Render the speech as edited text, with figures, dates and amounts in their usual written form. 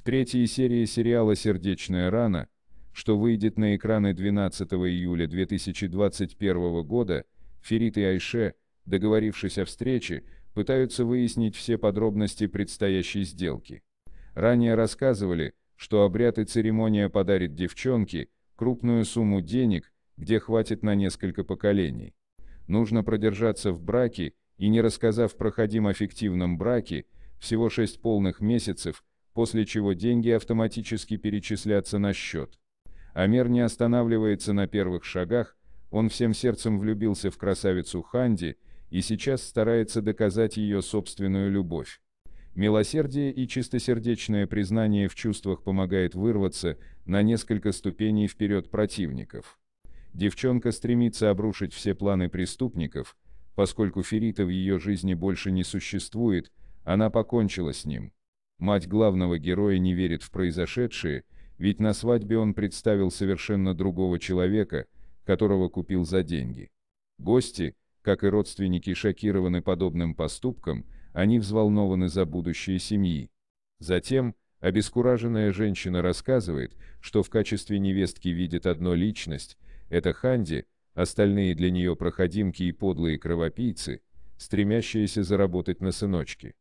В третьей серии сериала «Сердечная рана», что выйдет на экраны 12 июля 2021 года, Ферит и Айше, договорившись о встрече, пытаются выяснить все подробности предстоящей сделки. Ранее рассказывали, что обряд и церемония подарит девчонке крупную сумму денег, где хватит на несколько поколений. Нужно продержаться в браке, и не рассказав про ходим о фиктивном браке, всего 6 полных месяцев, после чего деньги автоматически перечислятся на счет. Амер не останавливается на первых шагах, он всем сердцем влюбился в красавицу Ханди и сейчас старается доказать ее собственную любовь. Милосердие и чистосердечное признание в чувствах помогает вырваться на несколько ступеней вперед противников. Девчонка стремится обрушить все планы преступников, поскольку Ферита в ее жизни больше не существует, она покончила с ним. Мать главного героя не верит в произошедшее, ведь на свадьбе он представил совершенно другого человека, которого купил за деньги. Гости, как и родственники, шокированы подобным поступком, они взволнованы за будущее семьи. Затем, обескураженная женщина рассказывает, что в качестве невестки видит одну личность, это Ханди, остальные для нее проходимки и подлые кровопийцы, стремящиеся заработать на сыночке.